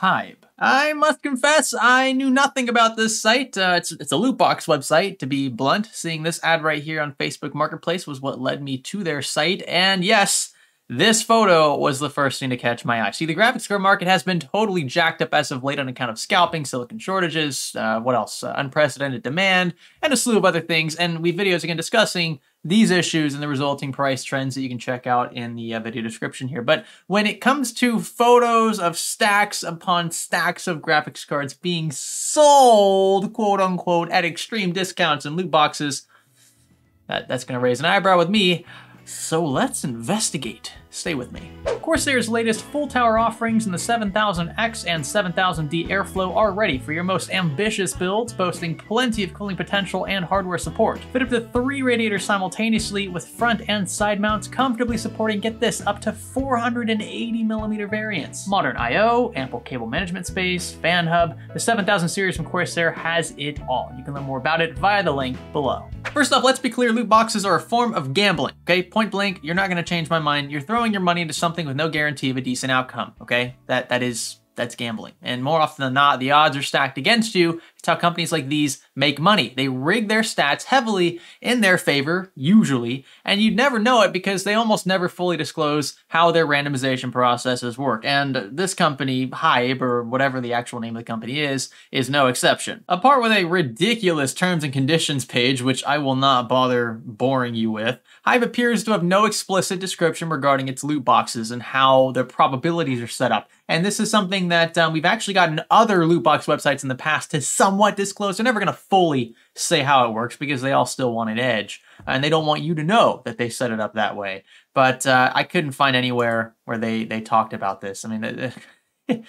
Hybe. I must confess, I knew nothing about this site. It's a loot box website, to be blunt. Seeing this ad right here on Facebook Marketplace was what led me to their site. And yes, this photo was the first thing to catch my eye. See, the graphics card market has been totally jacked up as of late on account of scalping, silicon shortages, what else? Unprecedented demand, and a slew of other things. And we have videos again discussing these issues and the resulting price trends that you can check out in the video description here. But when it comes to photos of stacks upon stacks of graphics cards being sold, quote unquote, at extreme discounts and loot boxes, that's gonna raise an eyebrow with me. So let's investigate. Stay with me. Corsair's latest full tower offerings in the 7000X and 7000D airflow are ready for your most ambitious builds, boasting plenty of cooling potential and hardware support. Fit up to 3 radiators simultaneously with front and side mounts, comfortably supporting, get this, up to 480mm variants. Modern I.O., ample cable management space, fan hub, the 7000 series from Corsair has it all. You can learn more about it via the link below. First off, let's be clear, loot boxes are a form of gambling, okay? Point blank, you're not gonna change my mind. You're throwing your money into something with no guarantee of a decent outcome, okay? That's gambling. And more often than not, the odds are stacked against you. It's how companies like these make money. They rig their stats heavily in their favor, usually, and you'd never know it because they almost never fully disclose how their randomization processes work. And this company, Hybe, or whatever the actual name of the company is no exception. Apart with a ridiculous terms and conditions page, which I will not bother boring you with, Hybe appears to have no explicit description regarding its loot boxes and how their probabilities are set up. And this is something that we've actually gotten other loot box websites in the past to somewhat disclose. They're never going to fully say how it works because they all still want an edge. And they don't want you to know that they set it up that way. But I couldn't find anywhere where they talked about this. I mean,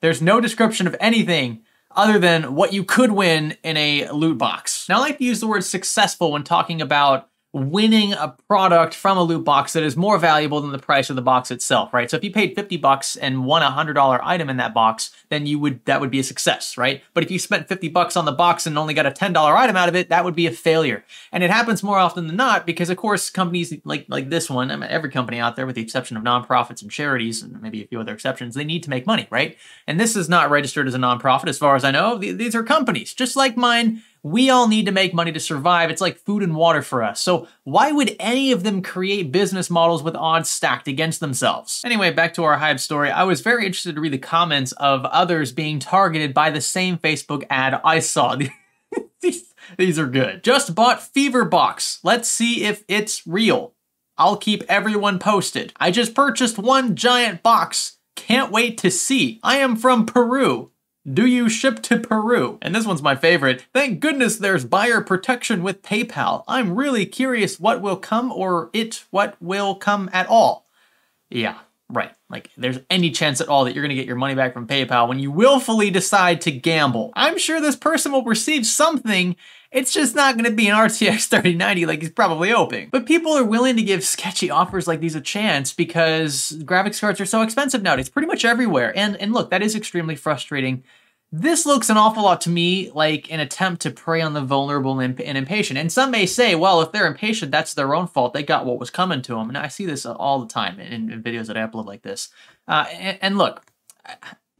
there's no description of anything other than what you could win in a loot box. Now, I like to use the word successful when talking about winning a product from a loot box that is more valuable than the price of the box itself, right? So if you paid $50 and won a $100 item in that box, then that would be a success, right? But if you spent $50 on the box and only got a $10 item out of it, that would be a failure. And it happens more often than not because, of course, companies like this one, I mean, every company out there with the exception of nonprofits and charities and maybe a few other exceptions, they need to make money, right? And this is not registered as a nonprofit as far as I know. These are companies just like mine. We all need to make money to survive. It's like food and water for us. So why would any of them create business models with odds stacked against themselves? Anyway, back to our Hybe story. I was very interested to read the comments of others being targeted by the same Facebook ad I saw. These are good. Just bought Feverbox. Let's see if it's real. I'll keep everyone posted. I just purchased one giant box. Can't wait to see. I am from Peru. Do you ship to Peru? And this one's my favorite. Thank goodness there's buyer protection with PayPal. I'm really curious what will come or what will come at all. Yeah, right. Like there's any chance at all that you're gonna get your money back from PayPal when you willfully decide to gamble. I'm sure this person will receive something. It's just not gonna be an RTX 3090 like he's probably hoping. But people are willing to give sketchy offers like these a chance because graphics cards are so expensive nowadays, pretty much everywhere. And look, that is extremely frustrating. This looks an awful lot to me like an attempt to prey on the vulnerable and impatient. And some may say, well, if they're impatient, that's their own fault. They got what was coming to them. And I see this all the time in videos that I upload like this. And look,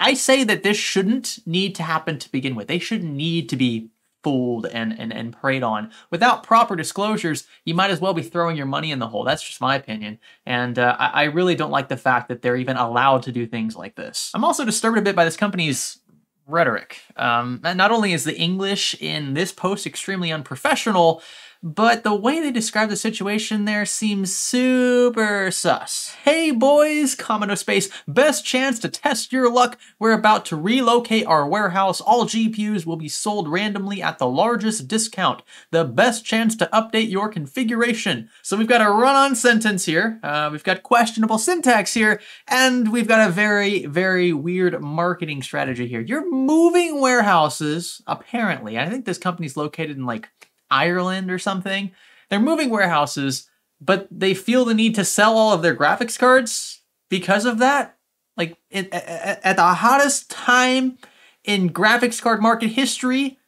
I say that this shouldn't need to happen to begin with. They shouldn't need to be fooled and preyed on. Without proper disclosures, you might as well be throwing your money in the hole. That's just my opinion. And I really don't like the fact that they're even allowed to do things like this. I'm also disturbed a bit by this company's rhetoric. Not only is the English in this post extremely unprofessional, but the way they describe the situation there seems super sus. Hey boys, Commando Space, best chance to test your luck. We're about to relocate our warehouse. All GPUs will be sold randomly at the largest discount. The best chance to update your configuration. So we've got a run-on sentence here. We've got questionable syntax here. And we've got a very, very weird marketing strategy here. You're moving warehouses, apparently. I think this company's located in like Ireland or something. They're moving warehouses, but they feel the need to sell all of their graphics cards because of that. Like at the hottest time in graphics card market history,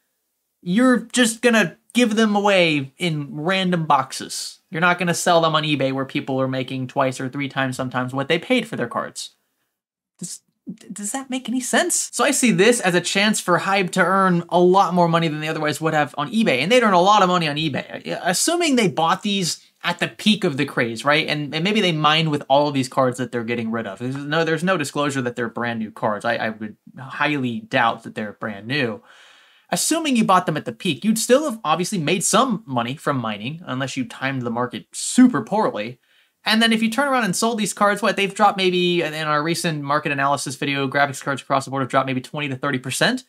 you're just gonna give them away in random boxes. You're not gonna sell them on eBay where people are making twice or 3 times sometimes what they paid for their cards. This Does that make any sense? So I see this as a chance for Hybe to earn a lot more money than they otherwise would have on eBay, and they'd earn a lot of money on eBay, assuming they bought these at the peak of the craze, right? And maybe they mined with all of these cards that they're getting rid of. There's no disclosure that they're brand new cards. I would highly doubt that they're brand new. Assuming you bought them at the peak, you'd still have obviously made some money from mining, unless you timed the market super poorly. And then if you turn around and sold these cards, what, they've dropped maybe, in our recent market analysis video, graphics cards across the board have dropped maybe 20 to 30%. I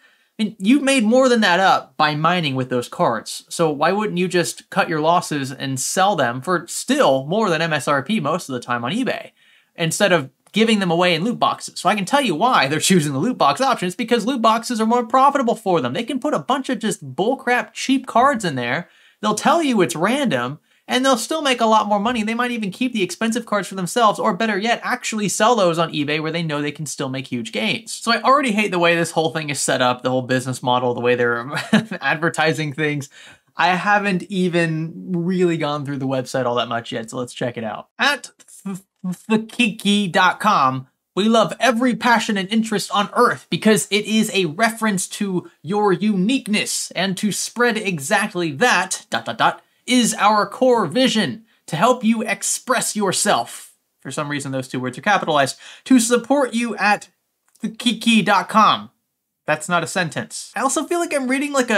mean, you've made more than that up by mining with those cards. So why wouldn't you just cut your losses and sell them for still more than MSRP most of the time on eBay, instead of giving them away in loot boxes? So I can tell you why they're choosing the loot box option. It's because loot boxes are more profitable for them. They can put a bunch of just bullcrap cheap cards in there. They'll tell you it's random, and they'll still make a lot more money. They might even keep the expensive cards for themselves, or better yet, actually sell those on eBay where they know they can still make huge gains. So I already hate the way this whole thing is set up, the whole business model, the way they're advertising things. I haven't even really gone through the website all that much yet, so let's check it out. At thkiki.com, we love every passion and interest on earth because it is a reference to your uniqueness, and to spread exactly that, ... is our core vision, to help you express yourself. For some reason, those two words are capitalized. To support you at thkiki.com. That's not a sentence. I also feel like I'm reading like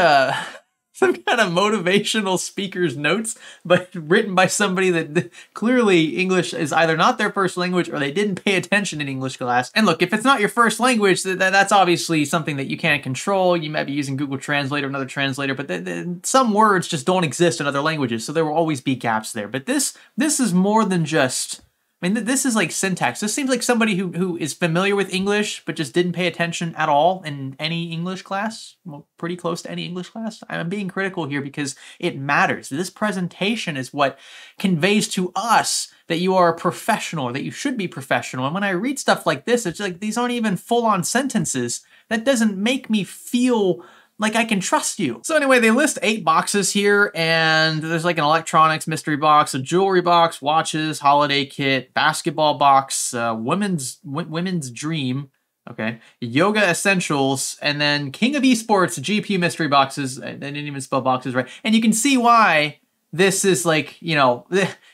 some kind of motivational speaker's notes, but written by somebody that clearly English is either not their first language or they didn't pay attention in English class. And look, if it's not your first language, that's obviously something that you can't control. You might be using Google Translate or another translator, but some words just don't exist in other languages, so there will always be gaps there. But this is more than just... I mean, this is like syntax. This seems like somebody who is familiar with English, but just didn't pay attention at all in any English class. Well, pretty close to any English class. I'm being critical here because it matters. This presentation is what conveys to us that you are a professional, or that you should be professional. And when I read stuff like this, it's like, these aren't even full-on sentences. That doesn't make me feel like I can trust you. So anyway, they list 8 boxes here, and there's like an electronics mystery box, a jewelry box, watches, holiday kit, basketball box, women's dream, okay, yoga essentials, and then King of Esports GPU mystery boxes. They didn't even spell boxes right. And you can see why this is like, you know,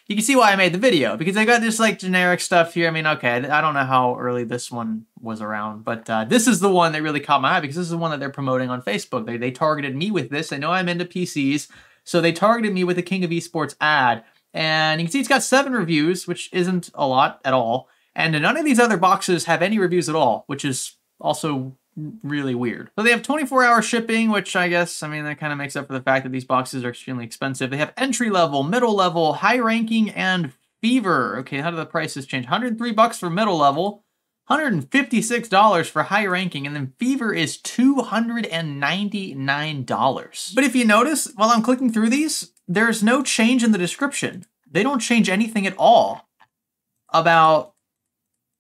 you can see why I made the video, because I got this like generic stuff here. I mean, okay, I don't know how early this one was around, but this is the one that really caught my eye because this is the one that they're promoting on Facebook. They targeted me with this. I know I'm into PCs, so they targeted me with the King of Esports ad. And you can see it's got 7 reviews, which isn't a lot at all. And none of these other boxes have any reviews at all, which is also really weird. So they have 24-hour shipping, which I guess, I mean, that kind of makes up for the fact that these boxes are extremely expensive. They have entry level, middle level, high ranking, and fever. Okay, how do the prices change? $103 for middle level, $156 for high ranking, and then fever is $299. But if you notice, while I'm clicking through these, there's no change in the description. They don't change anything at all about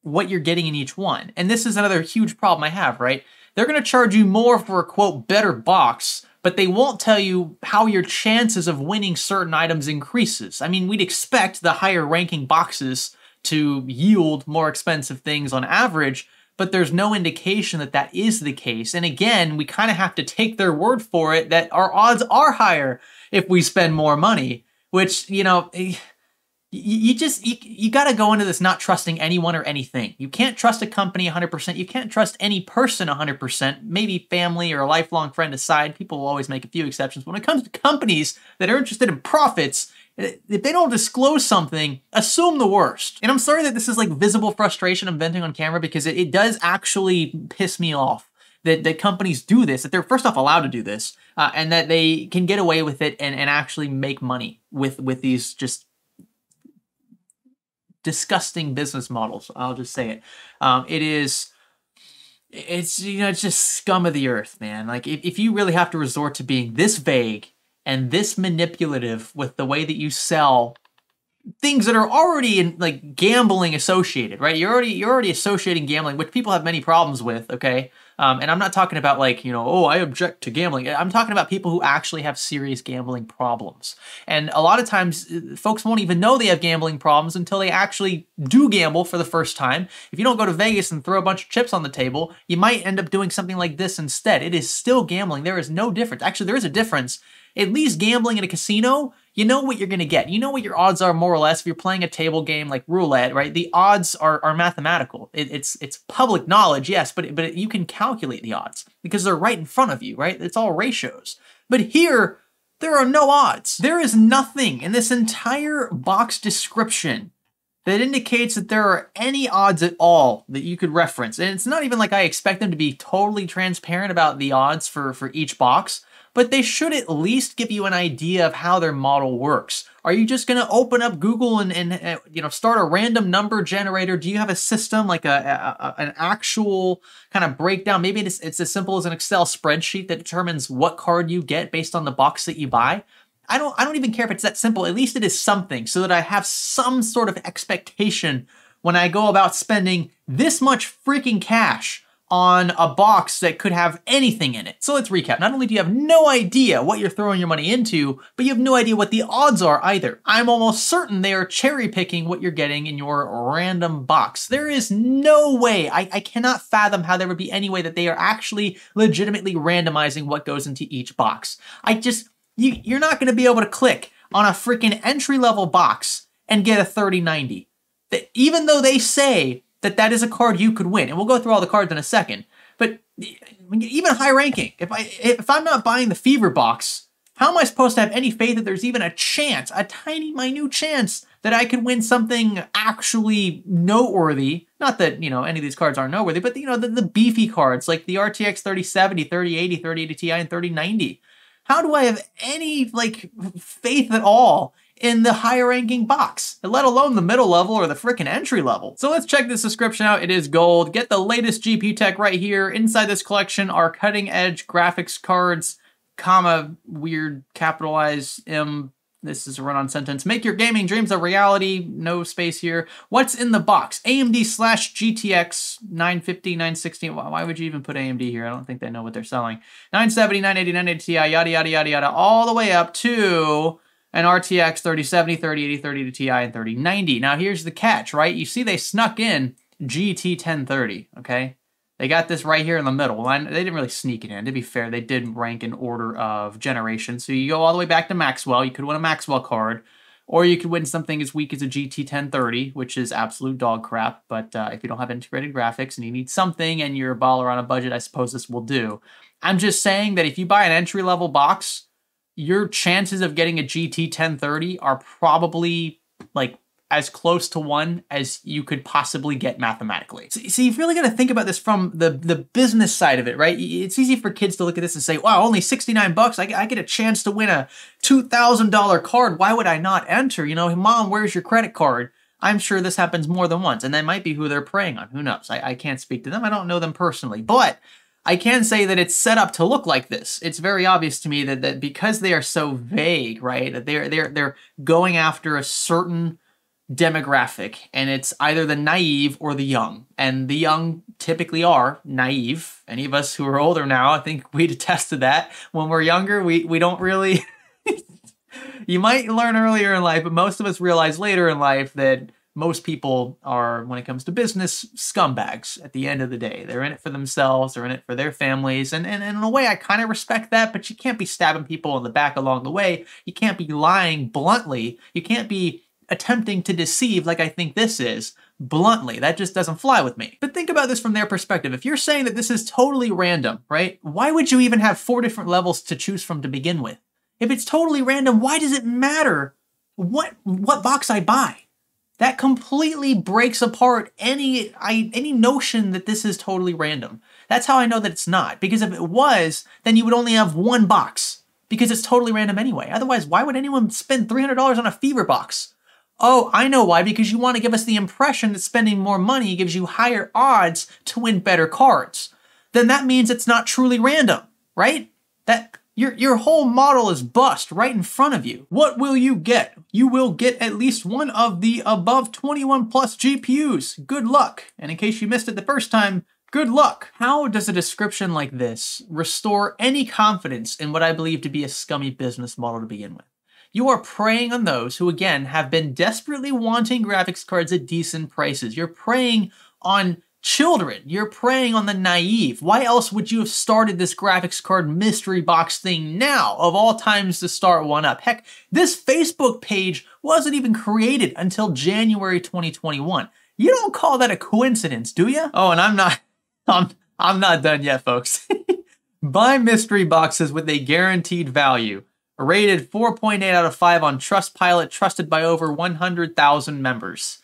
what you're getting in each one. And this is another huge problem I have, right? They're gonna charge you more for a quote better box, but they won't tell you how your chances of winning certain items increases. I mean, we'd expect the higher ranking boxes to yield more expensive things on average, but there's no indication that that is the case. And again, we kind of have to take their word for it that our odds are higher if we spend more money, which, you know, You got to go into this not trusting anyone or anything. You can't trust a company 100%. You can't trust any person 100%. Maybe family or a lifelong friend aside, people will always make a few exceptions. But when it comes to companies that are interested in profits, if they don't disclose something, assume the worst. And I'm sorry that this is like visible frustration I'm venting on camera, because it does actually piss me off that companies do this, that they're first off allowed to do this, and that they can get away with it and actually make money with these just disgusting business models. I'll just say it. It's, you know, it's just scum of the earth, man. Like if you really have to resort to being this vague and this manipulative with the way that you sell things that are already in, like, gambling associated, right? You're already associating gambling, which people have many problems with, okay? And I'm not talking about, like, you know, oh, I object to gambling. I'm talking about people who actually have serious gambling problems. And a lot of times, folks won't even know they have gambling problems until they actually do gamble for the first time. If you don't go to Vegas and throw a bunch of chips on the table, you might end up doing something like this instead. It is still gambling. There is no difference. Actually, there is a difference. At least gambling in a casino, you know what you're going to get. You know what your odds are, more or less. If you're playing a table game like roulette, right? The odds are mathematical. It's public knowledge, yes, but you can calculate the odds because they're right in front of you, right? It's all ratios. But here, there are no odds. There is nothing in this entire box description that indicates that there are any odds at all that you could reference. And it's not even like I expect them to be totally transparent about the odds for each box, but they should at least give you an idea of how their model works. Are you just gonna open up Google and you know, start a random number generator? Do you have a system, like an actual kind of breakdown? Maybe it's as simple as an Excel spreadsheet that determines what card you get based on the box that you buy. I don't even care if it's that simple. At least it is something, so that I have some sort of expectation when I go about spending this much freaking cash on a box that could have anything in it. So let's recap. Not only do you have no idea what you're throwing your money into, but you have no idea what the odds are either. I'm almost certain they are cherry picking what you're getting in your random box. There is no way, I cannot fathom how there would be any way that they are actually legitimately randomizing what goes into each box. You're not gonna be able to click on a freaking entry level box and get a 3090. Even though they say that is a card you could win. And we'll go through all the cards in a second. But even high ranking, if I'm not buying the Fever box, how am I supposed to have any faith that there's even a chance, a tiny, minute chance that I could win something actually noteworthy? Not that, you know, any of these cards aren't noteworthy, but, you know, the beefy cards like the RTX 3070, 3080, 3080 Ti, and 3090. How do I have any, like, faith at all in the higher ranking box, let alone the middle level or the frickin' entry level? So let's check this description out. It is gold. Get the latest GPU tech right here. Inside this collection are cutting edge graphics cards, comma, weird capitalized M. This is a run-on sentence. Make your gaming dreams a reality. No space here. What's in the box? AMD/GTX 950, 960. Why would you even put AMD here? I don't think they know what they're selling. 970, 980, 980 Ti, yada, yada, yada, yada, all the way up to an RTX 3070, 3080, 3080 Ti, and 3090. Now here's the catch, right? You see they snuck in GT 1030, okay? They got this right here in the middle. Well, they didn't really sneak it in, to be fair. They did rank in order of generation. So you go all the way back to Maxwell. You could win a Maxwell card, or you could win something as weak as a GT 1030, which is absolute dog crap. But if you don't have integrated graphics and you need something and you're a baller on a budget, I suppose this will do. I'm just saying that if you buy an entry-level box, your chances of getting a GT 1030 are probably, like, as close to one as you could possibly get mathematically. So you've really got to think about this from the business side of it, right? It's easy for kids to look at this and say, wow, only 69 bucks. I get a chance to win a $2,000 card. Why would I not enter? You know, mom, where's your credit card? I'm sure this happens more than once, and that might be who they're preying on. Who knows? I can't speak to them. I don't know them personally, but I can say that it's set up to look like this. It's very obvious to me that because they are so vague, right, that they're going after a certain demographic, and it's either the naive or the young. And the young typically are naive. Any of us who are older now, I think we'd attest to that. When we're younger, we don't really... You might learn earlier in life, but most of us realize later in life that most people are, when it comes to business, scumbags at the end of the day. They're in it for themselves, they're in it for their families, and in a way I kind of respect that, but you can't be stabbing people in the back along the way. You can't be lying bluntly. You can't be attempting to deceive, like I think this is, bluntly. That just doesn't fly with me. But think about this from their perspective. If you're saying that this is totally random, right, why would you even have 4 different levels to choose from to begin with? If it's totally random, why does it matter what box I buy? That completely breaks apart any notion that this is totally random. That's how I know that it's not. Because if it was, then you would only have one box, because it's totally random anyway. Otherwise, why would anyone spend $300 on a Fever box? Oh, I know why, because you want to give us the impression that spending more money gives you higher odds to win better cards. Then that means it's not truly random, right? That Your whole model is bust right in front of you. What will you get? You will get at least one of the above 21 plus GPUs. Good luck. And in case you missed it the first time, good luck. How does a description like this restore any confidence in what I believe to be a scummy business model to begin with? You are preying on those who, again, have been desperately wanting graphics cards at decent prices. You're preying on children. You're preying on the naive. Why else would you have started this graphics card mystery box thing now, of all times to start one up? Heck, this Facebook page wasn't even created until January 2021. You don't call that a coincidence, do you? Oh, and I'm not done yet, folks. Buy mystery boxes with a guaranteed value. Rated 4.8 out of 5 on Trustpilot, trusted by over 100,000 members.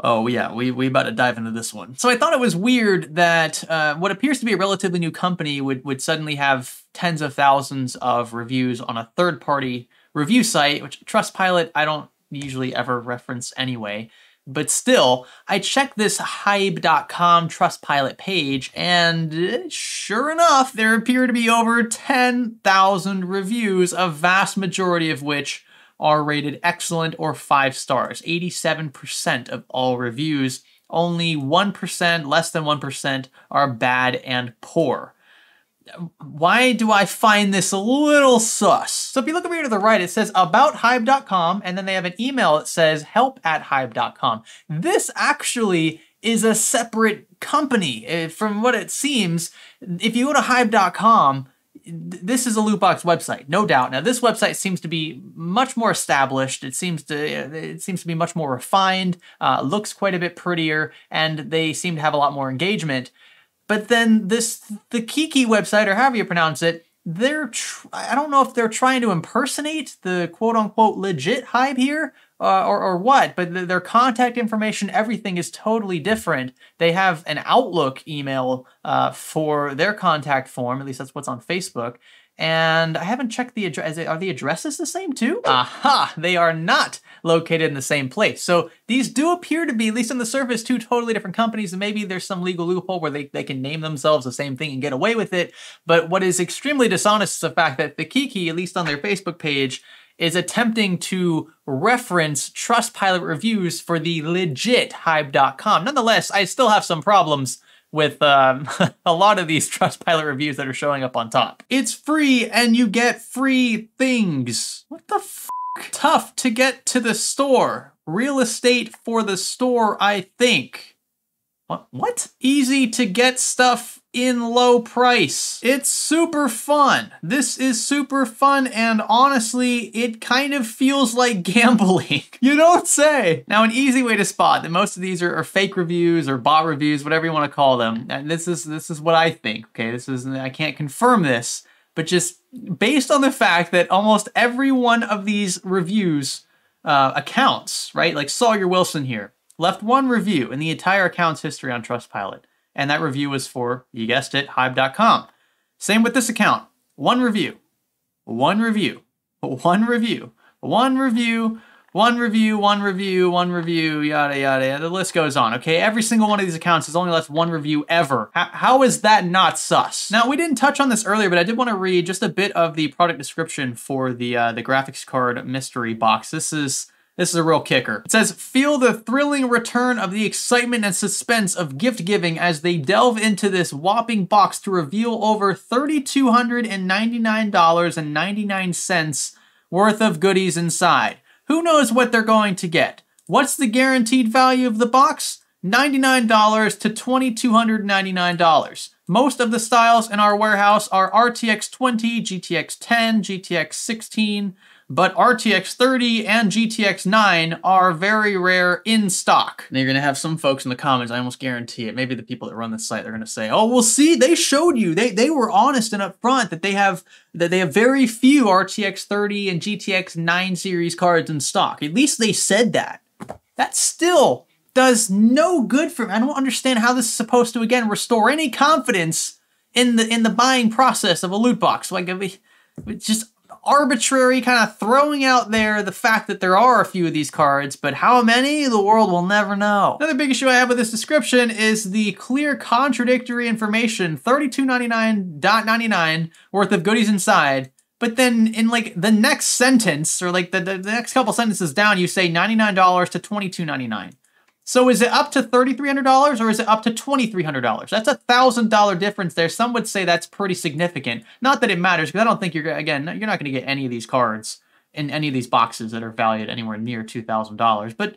Oh yeah, we about to dive into this one. So I thought it was weird that what appears to be a relatively new company would suddenly have tens of thousands of reviews on a third-party review site, which Trustpilot I don't usually ever reference anyway. But still, I checked this Hybe.com Trustpilot page, and sure enough, there appear to be over 10,000 reviews, a vast majority of which are rated excellent or 5 stars. 87% of all reviews, only 1%, less than 1%, are bad and poor. Why do I find this a little sus? So if you look over here to the right, it says about Hybe.com, and then they have an email that says help@hybe.com. This actually is a separate company. From what it seems, if you go to Hybe.com, this is a loot box website, no doubt. Now, this website seems to be much more established. It seems to be much more refined, looks quite a bit prettier, and they seem to have a lot more engagement. But then this thkiki website, or however you pronounce it, I don't know if they're trying to impersonate the quote-unquote legit Hybe here, or what, but their contact information, everything is totally different. They have an Outlook email for their contact form, at least that's what's on Facebook, and I haven't checked the address. Are the addresses the same too? Aha, they are not located in the same place. So these do appear to be, at least on the surface, two totally different companies, and maybe there's some legal loophole where they can name themselves the same thing and get away with it. But what is extremely dishonest is the fact that thkiki, at least on their Facebook page, is attempting to reference Trustpilot reviews for the legit Hybe.com. Nonetheless, I still have some problems with a lot of these Trustpilot reviews that are showing up on top. It's free and you get free things. What the f***? Tough to get to the store. Real estate for the store, I think. What? Easy to get stuff in low price. It's super fun. This is super fun, and honestly, it kind of feels like gambling. You don't say. Now, an easy way to spot that most of these are fake reviews or bot reviews, whatever you want to call them. And this is what I think. Okay, I can't confirm this, but just based on the fact that almost every one of these reviews accounts, right? Like Sawyer Wilson here left one review in the entire account's history on Trustpilot. And that review was for, you guessed it, Hybe.com. Same with this account. One review, one review, one review, one review, one review, one review, one review, yada, yada. The list goes on, okay? Every single one of these accounts has only left one review ever. How is that not sus? Now, we didn't touch on this earlier, but I did want to read just a bit of the product description for the graphics card mystery box. This is a real kicker. It says, feel the thrilling return of the excitement and suspense of gift giving as they delve into this whopping box to reveal over $3,299.99 worth of goodies inside. Who knows what they're going to get? What's the guaranteed value of the box? $99 to $2,299. Most of the styles in our warehouse are RTX 20, GTX 10, GTX 16, but RTX 30 and GTX 9 are very rare in stock. Now you're gonna have some folks in the comments, I almost guarantee it, maybe the people that run this site, they're gonna say, oh, well see, they showed you, they were honest and upfront that they have very few RTX 30 and GTX 9 series cards in stock. At least they said that. That still does no good for me. I don't understand how this is supposed to, again, restore any confidence in the buying process of a loot box. Like, it's just arbitrary, kind of throwing out there the fact that there are a few of these cards, but how many? The world will never know. Another big issue I have with this description is the clear contradictory information, $32.99.99 worth of goodies inside. But then in like the next sentence or like the next couple sentences down, you say $99 to $22.99. So is it up to $3,300 or is it up to $2,300? That's a $1,000 difference there. Some would say that's pretty significant. Not that it matters, because I don't think you're not going to get any of these cards in any of these boxes that are valued anywhere near $2,000. But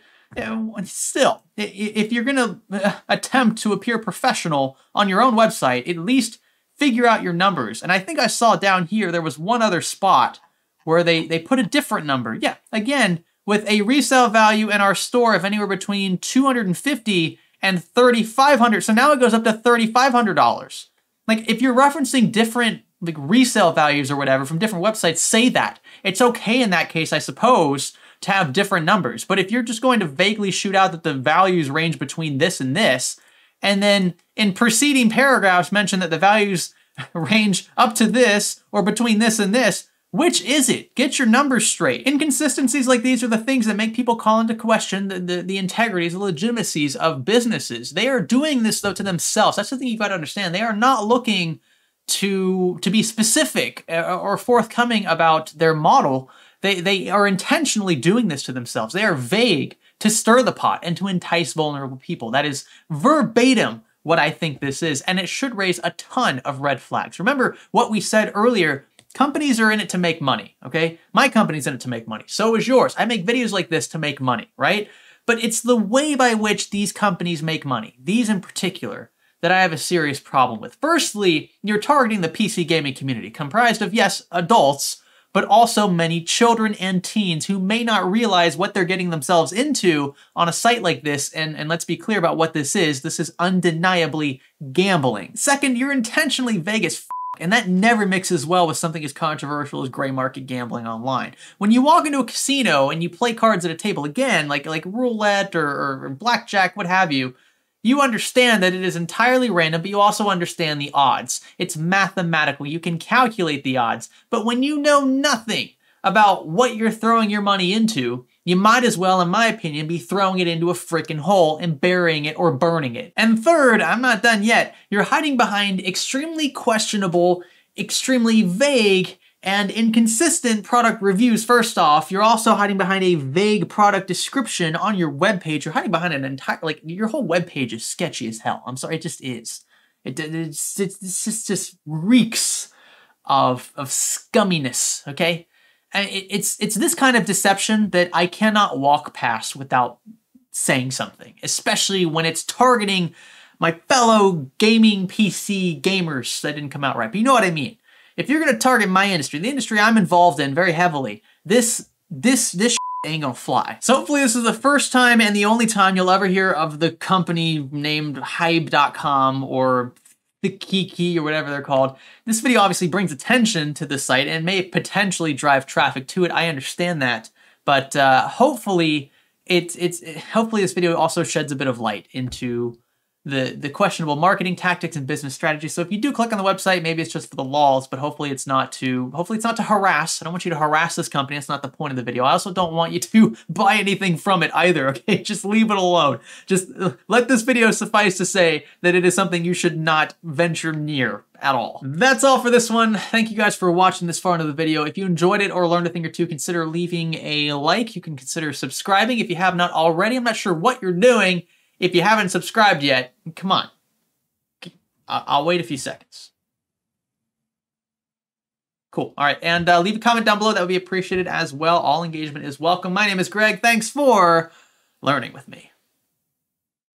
still, if you're going to attempt to appear professional on your own website, at least figure out your numbers. And I think I saw down here, there was one other spot where they put a different number. Yeah, again, with a resale value in our store of anywhere between $250 and $3,500. So now it goes up to $3,500. Like if you're referencing different like resale values or whatever from different websites, say that. It's okay in that case, I suppose, to have different numbers. But if you're just going to vaguely shoot out that the values range between this and this, and then in preceding paragraphs mention that the values range up to this or between this and this, which is it? Get your numbers straight. Inconsistencies like these are the things that make people call into question the integrities, the legitimacies of businesses. They are doing this though to themselves. That's the thing you've got to understand. They are not looking to be specific or forthcoming about their model. They are intentionally doing this to themselves. They are vague to stir the pot and to entice vulnerable people. That is verbatim what I think this is, and it should raise a ton of red flags. Remember what we said earlier. Companies are in it to make money, okay? My company's in it to make money. So is yours. I make videos like this to make money, right? But it's the way by which these companies make money, these in particular, that I have a serious problem with. Firstly, you're targeting the PC gaming community, comprised of, yes, adults, but also many children and teens who may not realize what they're getting themselves into on a site like this. And let's be clear about what this is. This is undeniably gambling. Second, you're intentionally vague as and that never mixes well with something as controversial as gray market gambling online. When you walk into a casino and you play cards at a table, again, like roulette or blackjack, what have you, you understand that it is entirely random, but you also understand the odds. It's mathematical. You can calculate the odds. But when you know nothing about what you're throwing your money into, you might as well, in my opinion, be throwing it into a frickin' hole and burying it or burning it. And third, I'm not done yet, you're hiding behind extremely questionable, extremely vague, and inconsistent product reviews. First off, you're also hiding behind a vague product description on your webpage. You're hiding behind an entire, like, your whole webpage is sketchy as hell. I'm sorry, it just is. It just reeks of scumminess, okay? And it's this kind of deception that I cannot walk past without saying something, especially when it's targeting my fellow gaming PC gamers. That didn't come out right, but you know what I mean. If you're going to target my industry, the industry I'm involved in very heavily, this ain't gonna fly. So hopefully this is the first time and the only time you'll ever hear of the company named Hybe.com or the Kiki or whatever they're called. This video obviously brings attention to the site and may potentially drive traffic to it. I understand that, but hopefully hopefully this video also sheds a bit of light into the questionable marketing tactics and business strategies. So if you do click on the website, maybe it's just for the lols, but hopefully it's not to harass. I don't want you to harass this company. That's not the point of the video. I also don't want you to buy anything from it either, okay? Just leave it alone. Just let this video suffice to say that it is something you should not venture near at all. That's all for this one. Thank you guys for watching this far into the video. If you enjoyed it or learned a thing or two, consider leaving a like. You can consider subscribing if you have not already. I'm not sure what you're doing. If you haven't subscribed yet, come on. I'll wait a few seconds. Cool. All right. And leave a comment down below. That would be appreciated as well. All engagement is welcome. My name is Greg. Thanks for learning with me.